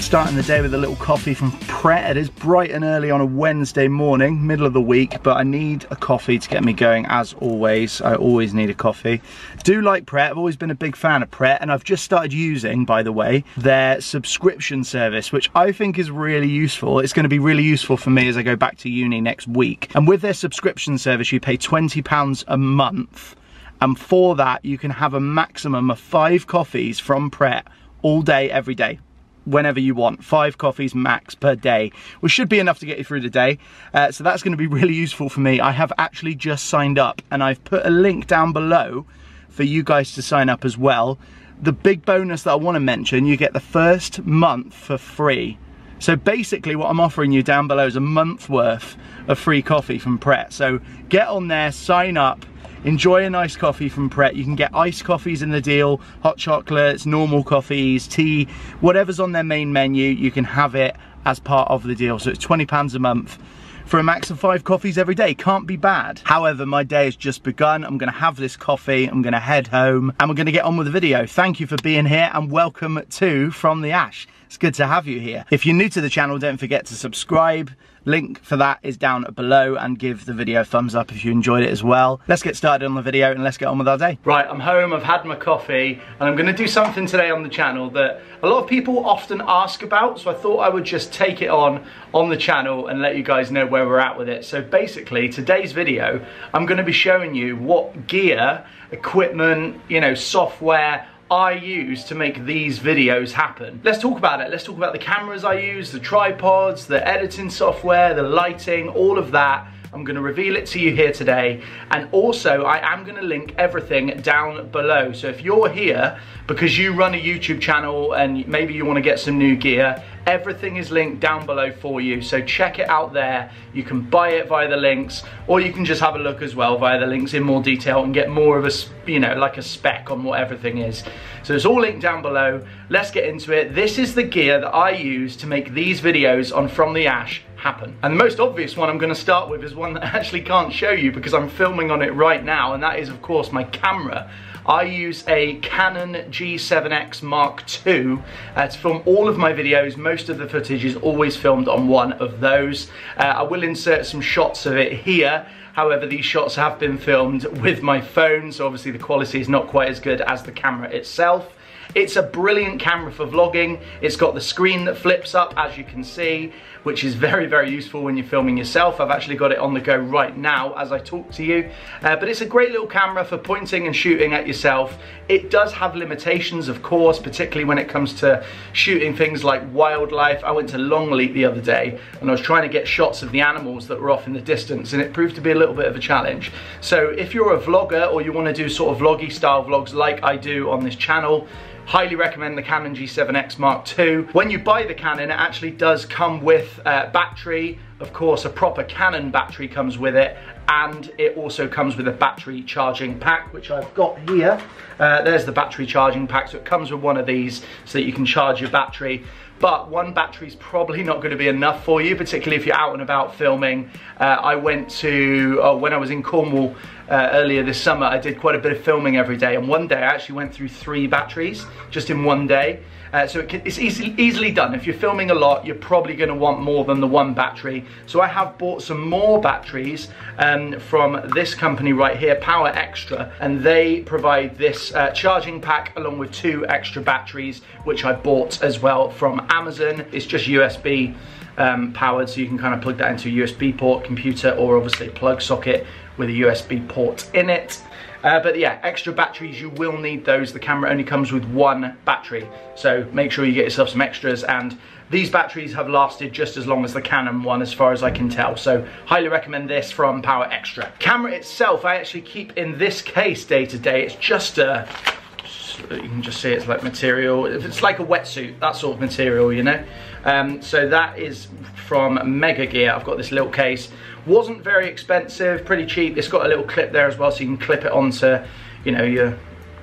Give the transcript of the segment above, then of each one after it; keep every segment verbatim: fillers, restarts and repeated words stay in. Starting the day with a little coffee from Pret. It is bright and early on a Wednesday morning, middle of the week, but I need a coffee to get me going as always. I always need a coffee. I do like Pret, I've always been a big fan of Pret, and I've just started using, by the way, their subscription service, which I think is really useful. It's going to be really useful for me as I go back to uni next week. And with their subscription service, you pay twenty pounds a month, and for that, you can have a maximum of five coffees from Pret all day, every day. Whenever you want, five coffees max per day, which should be enough to get you through the day. Uh, so that's going to be really useful for me. I have actually just signed up, and I've put a link down below for you guys to sign up as well. The big bonus that I want to mention, you get the first month for free. So basically what I'm offering you down below is a month's worth of free coffee from Pret. So get on there, sign up, enjoy a nice coffee from Pret. You can get iced coffees in the deal, hot chocolates, normal coffees, tea, whatever's on their main menu, you can have it as part of the deal. So it's twenty pounds a month for a max of five coffees every day. Can't be bad. However, my day has just begun. I'm gonna have this coffee, I'm gonna head home, and we're gonna get on with the video. Thank you for being here and welcome to From the Ash. It's good to have you here. If you're new to the channel, don't forget to subscribe. Link for that is down below, and give the video a thumbs up if you enjoyed it as well. Let's get started on the video and let's get on with our day. Right, I'm home, I've had my coffee, and I'm gonna do something today on the channel that a lot of people often ask about, so I thought I would just take it on on the channel and let you guys know where we're at with it. So basically, today's video, I'm gonna be showing you what gear, equipment, you know, software, I use to make these videos happen. Let's talk about it. Let's talk about the cameras I use, the tripods, the editing software, the lighting, all of that. I'm gonna reveal it to you here today. And also, I am gonna link everything down below. So if you're here because you run a YouTube channel and maybe you wanna get some new gear, everything is linked down below for you. So check it out there. You can buy it via the links, or you can just have a look as well via the links in more detail and get more of a, you know, like a spec on what everything is. So it's all linked down below. Let's get into it. This is the gear that I use to make these videos on From the Ash happen. And the most obvious one I'm gonna start with is one that I actually can't show you because I'm filming on it right now, and that is of course my camera. I use a Canon G seven X Mark two uh, to film all of my videos. Most of the footage is always filmed on one of those. Uh, I will insert some shots of it here. However, these shots have been filmed with my phone, so obviously the quality is not quite as good as the camera itself. It's a brilliant camera for vlogging. It's got the screen that flips up, as you can see, which is very, very useful when you're filming yourself. I've actually got it on the go right now as I talk to you. Uh, but it's a great little camera for pointing and shooting at yourself. It does have limitations, of course, particularly when it comes to shooting things like wildlife. I went to Longleat the other day, and I was trying to get shots of the animals that were off in the distance, and it proved to be a little bit of a challenge. So if you're a vlogger, or you want to do sort of vloggy style vlogs like I do on this channel, highly recommend the Canon G seven X Mark two. When you buy the Canon, it actually does come with uh, battery. Of course, a proper Canon battery comes with it, and it also comes with a battery charging pack, which I've got here. Uh, there's the battery charging pack, so it comes with one of these so that you can charge your battery. But one battery's probably not going to be enough for you, particularly if you're out and about filming. Uh, I went to, oh, when I was in Cornwall uh, earlier this summer, I did quite a bit of filming every day. And one day I actually went through three batteries just in one day. Uh, so it can, it's easy, easily done. If you're filming a lot, you're probably going to want more than the one battery. So I have bought some more batteries um, from this company right here, Power Extra. And they provide this uh, charging pack along with two extra batteries, which I bought as well from Amazon. It's just U S B um, powered, so you can kind of plug that into a U S B port, computer, or obviously plug socket with a U S B port in it. Uh, but yeah, extra batteries, you will need those. The camera only comes with one battery, so make sure you get yourself some extras. And these batteries have lasted just as long as the Canon one, as far as I can tell, so highly recommend this from Power Extra. Camera itself, I actually keep in this case day to day. It's just a, you can just see it's like material, it's like a wetsuit, that sort of material, you know. Um, so that is from Mega Gear. I've got this little case, wasn't very expensive, pretty cheap. It's got a little clip there as well, so you can clip it onto, you know, your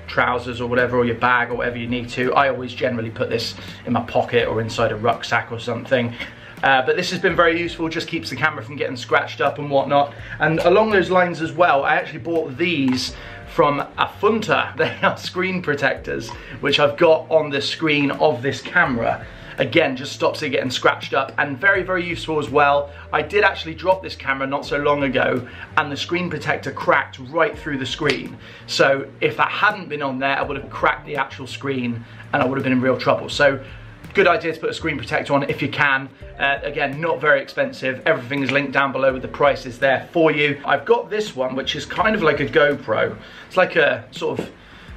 trousers or whatever, or your bag or whatever you need to. I always generally put this in my pocket or inside a rucksack or something. Uh, but this has been very useful, just keeps the camera from getting scratched up and whatnot. And along those lines as well, I actually bought these from Afunta. They are screen protectors, which I've got on the screen of this camera. Again, just stops it getting scratched up, and very, very useful as well. I did actually drop this camera not so long ago, and the screen protector cracked right through the screen. So if that hadn't been on there, I would have cracked the actual screen and I would have been in real trouble. So good idea to put a screen protector on if you can. Uh, again, not very expensive. Everything is linked down below with the prices there for you. I've got this one, which is kind of like a GoPro. It's like a sort of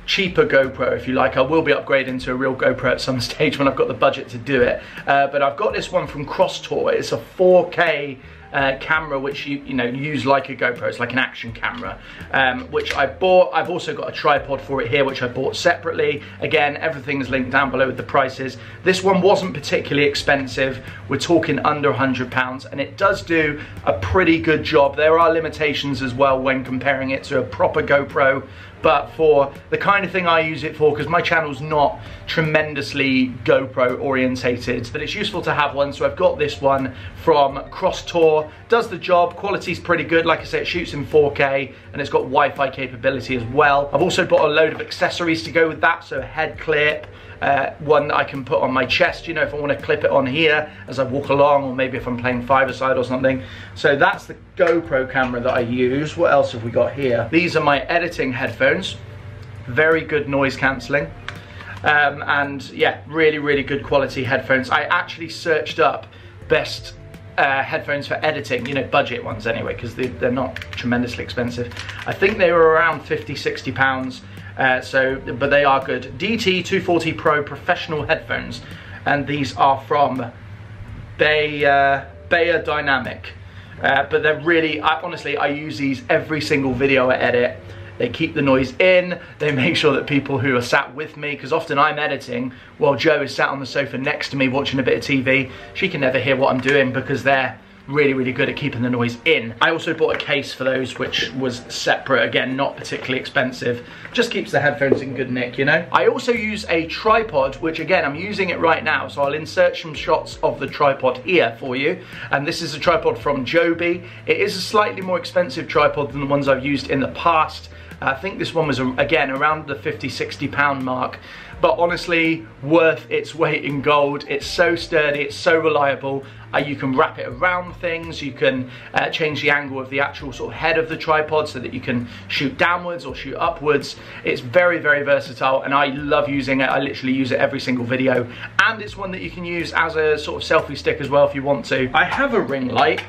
cheaper GoPro, if you like. I will be upgrading to a real GoPro at some stage when I've got the budget to do it. Uh, but I've got this one from CrossTour. It's a four K uh, camera, which you you know use like a GoPro. It's like an action camera, um, which I bought. I've also got a tripod for it here, which I bought separately. Again, everything is linked down below with the prices. This one wasn't particularly expensive. We're talking under a hundred pounds, and it does do a pretty good job. There are limitations as well when comparing it to a proper GoPro, but for the kind of thing I use it for, because my channel's not tremendously GoPro orientated, but it's useful to have one. So I've got this one from CrossTour. Does the job, quality's pretty good. Like I say, it shoots in four K and it's got Wi-Fi capability as well. I've also bought a load of accessories to go with that, so a head clip, uh, one that I can put on my chest, you know, if I want to clip it on here as I walk along, or maybe if I'm playing five-a-side or something. So that's the GoPro camera that I use. What else have we got here? These are my editing headphones. Very good noise cancelling, um, and yeah, really, really good quality headphones. I actually searched up best uh, headphones for editing, you know, budget ones anyway, because they, they're not tremendously expensive. I think they were around fifty, sixty pounds, uh, so, but they are good. D T two forty Pro professional headphones, and these are from Beyer, Beyer Dynamic, uh, but they're really, I, honestly, I use these every single video I edit. They keep the noise in, they make sure that people who are sat with me, because often I'm editing while Jo is sat on the sofa next to me watching a bit of T V, she can never hear what I'm doing, because they're really, really good at keeping the noise in. I also bought a case for those, which was separate, again, not particularly expensive. Just keeps the headphones in good nick, you know? I also use a tripod, which again, I'm using it right now, so I'll insert some shots of the tripod here for you. And this is a tripod from Joby. It is a slightly more expensive tripod than the ones I've used in the past. I think this one was, again, around the fifty, sixty pound mark, but honestly, worth its weight in gold. It's so sturdy, it's so reliable. Uh, you can wrap it around things, you can uh, change the angle of the actual sort of head of the tripod so that you can shoot downwards or shoot upwards. It's very, very versatile, and I love using it. I literally use it every single video, and it's one that you can use as a sort of selfie stick as well if you want to. I have a ring light,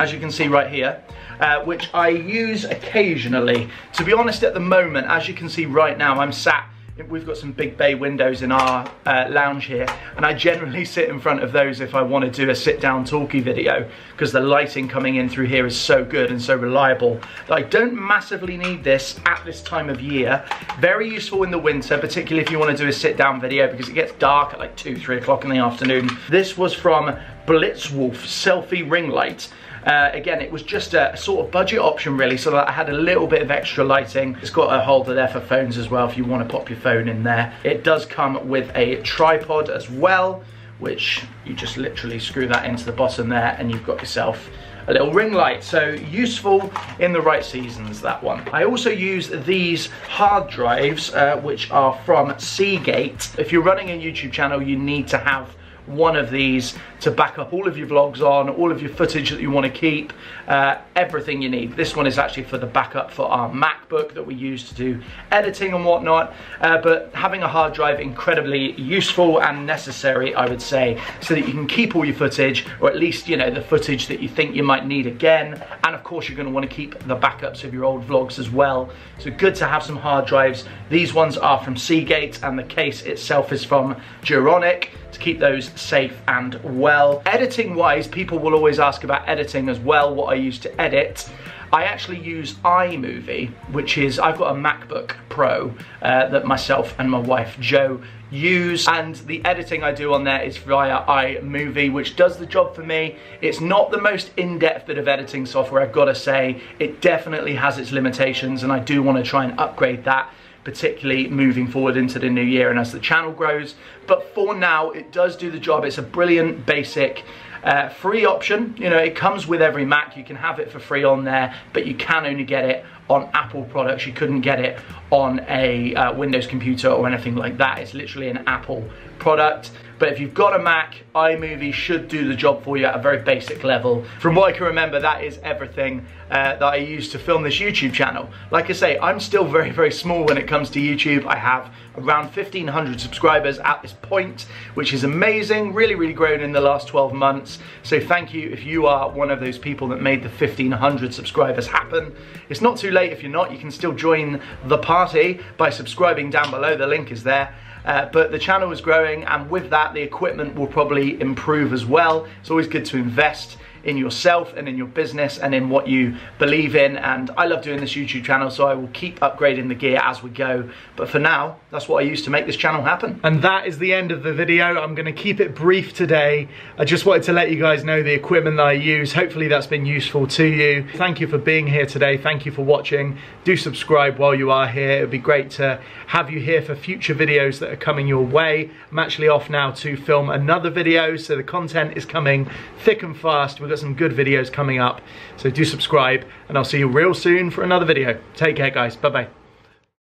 as you can see right here, uh, which I use occasionally. To be honest, at the moment, as you can see right now, I'm sat, we've got some big bay windows in our uh, lounge here, and I generally sit in front of those if I want to do a sit down talkie video, because the lighting coming in through here is so good and so reliable that I don't massively need this at this time of year. Very useful in the winter, particularly if you want to do a sit down video, because it gets dark at like two, three o'clock in the afternoon. This was from Blitzwolf selfie ring light. Uh, again, it was just a sort of budget option really, so that I had a little bit of extra lighting. It's got a holder there for phones as well if you want to pop your phone in there. It does come with a tripod as well, which you just literally screw that into the bottom there, and you've got yourself a little ring light. So useful in the right seasons, that one. I also use these hard drives, uh, which are from Seagate. If you're running a YouTube channel, you need to have one of these to back up all of your vlogs on, all of your footage that you want to keep, uh, everything you need. This one is actually for the backup for our MacBook that we use to do editing and whatnot, uh, but having a hard drive, incredibly useful and necessary, I would say, so that you can keep all your footage, or at least, you know, the footage that you think you might need again. And of course, you're going to want to keep the backups of your old vlogs as well. So good to have some hard drives. These ones are from Seagate and the case itself is from Duronic, to keep those safe and well. Editing wise, people will always ask about editing as well, what I use to edit. I actually use iMovie, which is, I've got a MacBook Pro uh, that myself and my wife Jo use, and the editing I do on there is via iMovie, which does the job for me. It's not the most in-depth bit of editing software, I've got to say. It definitely has its limitations, and I do want to try and upgrade that, particularly moving forward into the new year and as the channel grows. But for now, it does do the job. It's a brilliant, basic, Uh, free option. You know, it comes with every Mac. You can have it for free on there, but you can only get it on Apple products. You couldn't get it on a uh, Windows computer or anything like that. It's literally an Apple product. But if you've got a Mac, iMovie should do the job for you at a very basic level. From what I can remember, that is everything uh, that I use to film this YouTube channel. Like I say, I'm still very, very small when it comes to YouTube. I have around fifteen hundred subscribers at this point, which is amazing. Really, really grown in the last twelve months. So thank you if you are one of those people that made the fifteen hundred subscribers happen. It's not too late if you're not. You can still join the party by subscribing down below. The link is there. Uh, but the channel is growing, and with that, the equipment will probably improve as well. It's always good to invest in yourself and in your business and in what you believe in, and I love doing this YouTube channel, so I will keep upgrading the gear as we go. But for now, that's what I use to make this channel happen. And that is the end of the video. I'm gonna keep it brief today. I just wanted to let you guys know the equipment that I use. Hopefully that's been useful to you. Thank you for being here today. Thank you for watching. Do subscribe while you are here. It'd be great to have you here for future videos that are coming your way. I'm actually off now to film another video, so the content is coming thick and fast. We're Got some good videos coming up, so do subscribe, and I'll see you real soon for another video. Take care, guys. Bye bye.